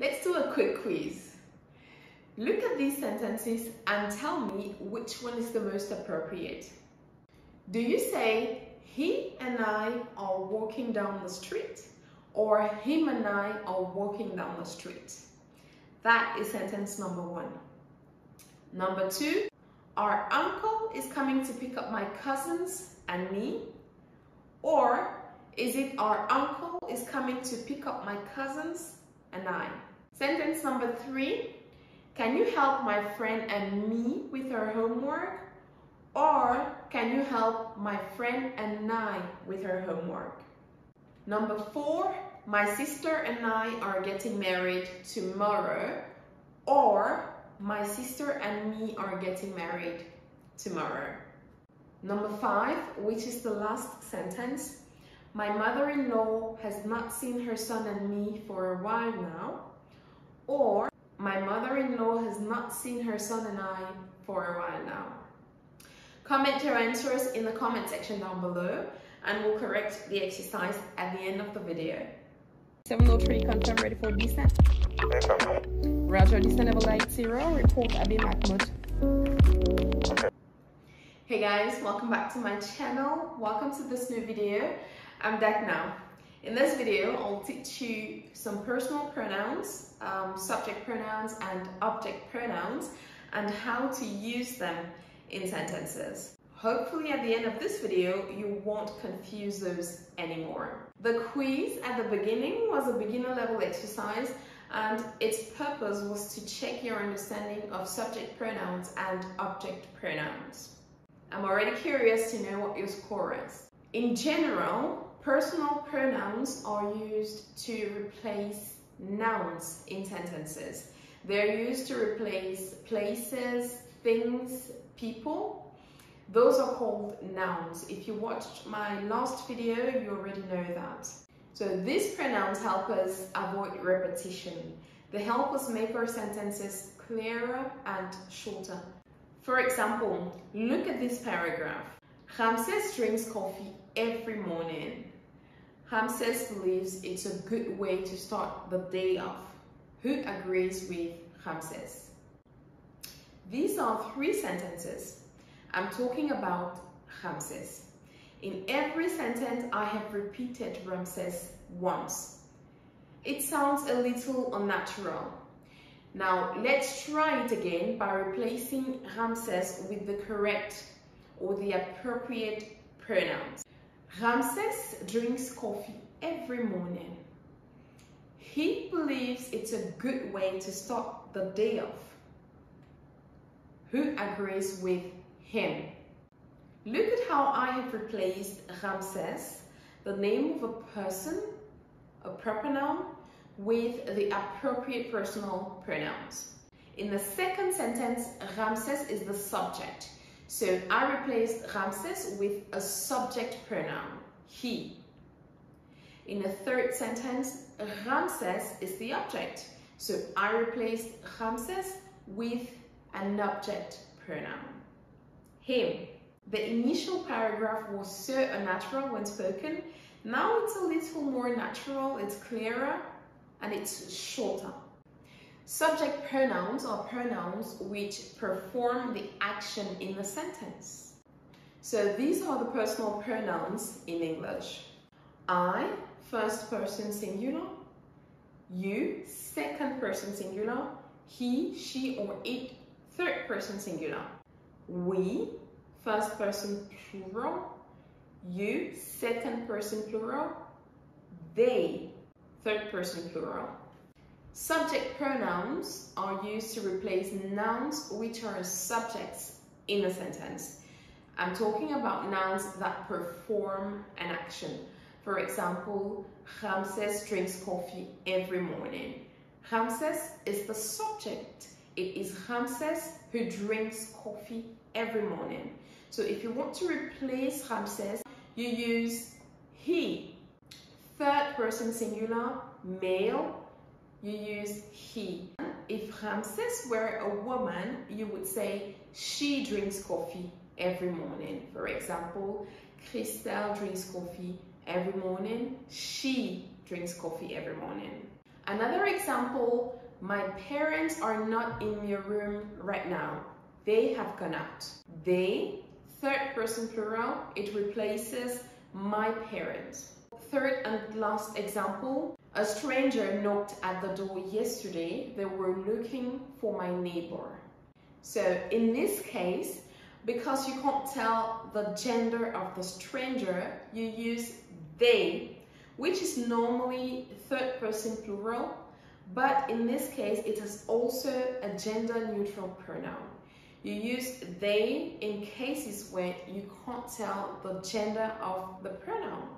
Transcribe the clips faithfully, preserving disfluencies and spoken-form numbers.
Let's do a quick quiz. Look at these sentences and tell me which one is the most appropriate. Do you say, he and I are walking down the street, or him and I are walking down the street? That is sentence number one. Number two, our uncle is coming to pick up my cousins and me, or is it our uncle is coming to pick up my cousins and I? Sentence number three, can you help my friend and me with her homework, or can you help my friend and I with her homework? Number four, my sister and I are getting married tomorrow, or my sister and me are getting married tomorrow. Number five, which is the last sentence, my mother-in-law has not seen her son and me for a while now, or my mother-in-law has not seen her son and I for a while now. Comment your answers in the comment section down below and we'll correct the exercise at the end of the video. seven oh three, confirm ready for descent. Okay. Roger, descent level light zero, report Abi Mahmoud. Okay. Hey guys, welcome back to my channel. Welcome to this new video. I'm DACNA. In this video, I'll teach you some personal pronouns, um, subject pronouns and object pronouns, and how to use them in sentences. Hopefully at the end of this video, you won't confuse those anymore. The quiz at the beginning was a beginner level exercise and its purpose was to check your understanding of subject pronouns and object pronouns. I'm already curious to know what your score is. In general, personal pronouns are used to replace nouns in sentences. They're used to replace places, things, people. Those are called nouns. If you watched my last video, you already know that. So these pronouns help us avoid repetition. They help us make our sentences clearer and shorter. For example, look at this paragraph. Ramses drinks coffee every morning. Ramses believes it's a good way to start the day off. Who agrees with Ramses? These are three sentences. I'm talking about Ramses. In every sentence, I have repeated Ramses once. It sounds a little unnatural. Now, let's try it again by replacing Ramses with the correct or the appropriate pronouns. Ramses drinks coffee every morning. He believes it's a good way to start the day off. Who agrees with him? Look at how I have replaced Ramses, the name of a person, a proper noun, with the appropriate personal pronouns. In the second sentence, Ramses is the subject. So I replaced Ramses with a subject pronoun, he. In the third sentence, Ramses is the object. So I replaced Ramses with an object pronoun, him. The initial paragraph was so unnatural when spoken. Now it's a little more natural, it's clearer, and it's shorter. Subject pronouns are pronouns which perform the action in the sentence. So these are the personal pronouns in English. I, first person singular. You, second person singular. He, she, or it, third person singular. We, first person plural. You, second person plural. They, third person plural. Subject pronouns are used to replace nouns which are subjects in a sentence. I'm talking about nouns that perform an action. For example, Ramses drinks coffee every morning. Ramses is the subject. It is Ramses who drinks coffee every morning. So if you want to replace Ramses, you use he. Third person singular, male, you use he. If Ramses were a woman, you would say she drinks coffee every morning. For example, Christelle drinks coffee every morning. She drinks coffee every morning. Another example, my parents are not in your room right now. They have gone out. They, third person plural, it replaces my parents. Third and last example, a stranger knocked at the door yesterday. They were looking for my neighbor. So in this case, because you can't tell the gender of the stranger, you use they, which is normally third person plural, but in this case it is also a gender neutral pronoun. You use they in cases where you can't tell the gender of the pronoun.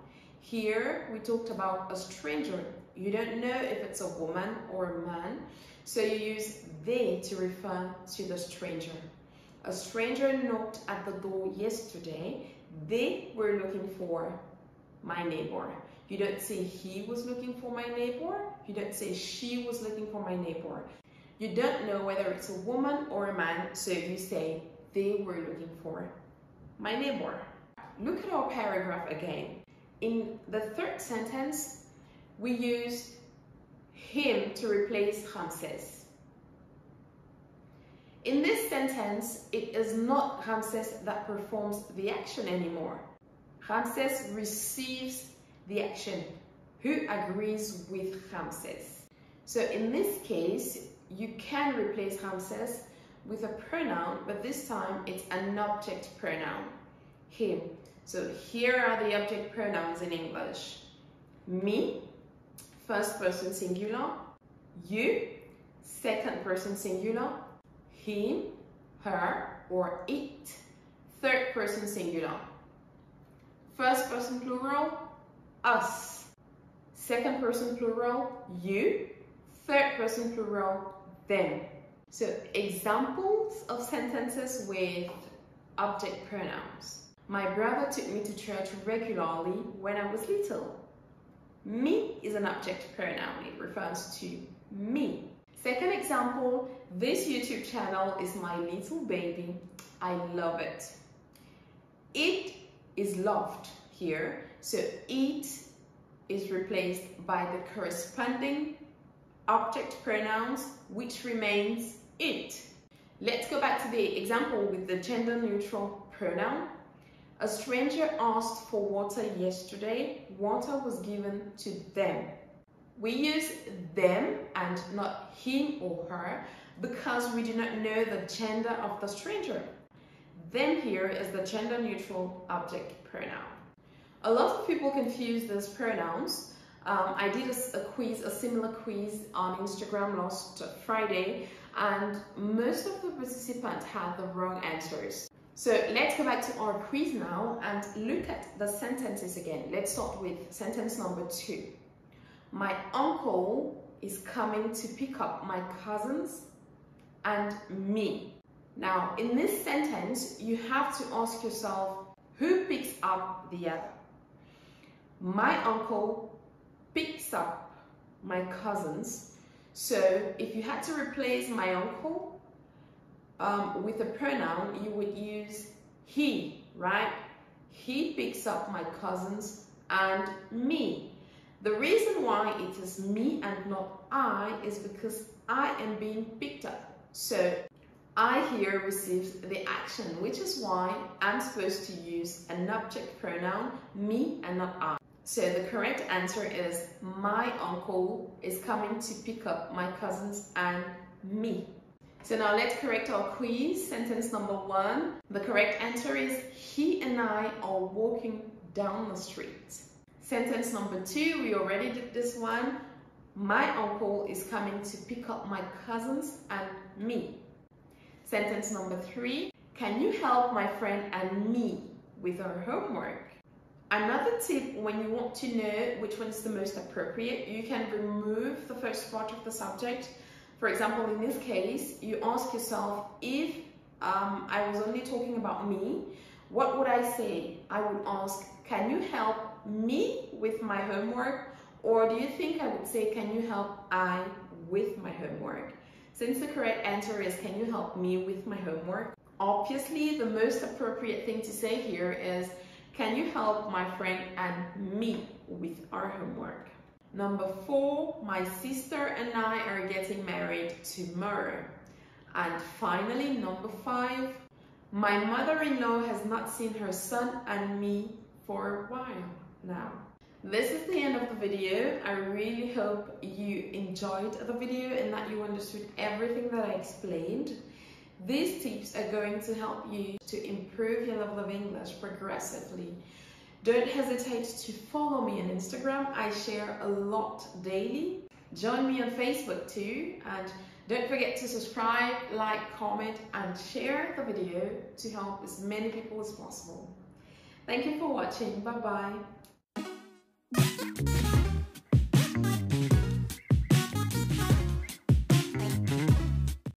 Here we talked about a stranger. You don't know if it's a woman or a man, so you use they to refer to the stranger. A stranger knocked at the door yesterday. They were looking for my neighbor. You don't say he was looking for my neighbor. You don't say she was looking for my neighbor. You don't know whether it's a woman or a man, so you say they were looking for my neighbor. Look at our paragraph again. In the third sentence, we use him to replace Ramses. In this sentence, it is not Ramses that performs the action anymore. Ramses receives the action. Who agrees with Ramses? So in this case, you can replace Ramses with a pronoun, but this time it's an object pronoun, him. So here are the object pronouns in English. Me, first person singular. You, second person singular. Him, her, or it, third person singular. First person plural, us. Second person plural, you. Third person plural, them. So examples of sentences with object pronouns. My brother took me to church regularly when I was little. Me is an object pronoun. It refers to me. Second example, this YouTube channel is my little baby. I love it. It is loved here. So it is replaced by the corresponding object pronouns, which remains it. Let's go back to the example with the gender neutral pronoun. A stranger asked for water yesterday. Water was given to them. We use them and not him or her because we do not know the gender of the stranger. Them here is the gender neutral object pronoun. A lot of people confuse these pronouns. Um, I did a, a quiz, a similar quiz on Instagram last Friday, and most of the participants had the wrong answers. So let's go back to our quiz now and look at the sentences again. Let's start with sentence number two. My uncle is coming to pick up my cousins and me. Now, in this sentence, you have to ask yourself, who picks up the other? My uncle picks up my cousins. So if you had to replace my uncle Um, with a pronoun, you would use he, right? He picks up my cousins and me. The reason why it is me and not I is because I am being picked up. So I here receives the action, which is why I'm supposed to use an object pronoun, me and not I. So the correct answer is my uncle is coming to pick up my cousins and me. So now let's correct our quiz. Sentence number one. The correct answer is he and I are walking down the street. Sentence number two. We already did this one. My uncle is coming to pick up my cousins and me. Sentence number three. Can you help my friend and me with her homework? Another tip, when you want to know which one is the most appropriate, you can remove the first part of the subject. For example, in this case, you ask yourself, if um, I was only talking about me, what would I say? I would ask, can you help me with my homework? Or do you think I would say, can you help I with my homework? Since the correct answer is, can you help me with my homework? Obviously, the most appropriate thing to say here is, can you help my friend and me with our homework? Number four, my sister and I are getting married tomorrow. And finally, number five, my mother-in-law has not seen her son and me for a while now. This is the end of the video. I really hope you enjoyed the video and that you understood everything that I explained. These tips are going to help you to improve your level of English progressively. Don't hesitate to follow me on Instagram. I share a lot daily. Join me on Facebook too, and don't forget to subscribe, like, comment and share the video to help as many people as possible. Thank you for watching. Bye bye.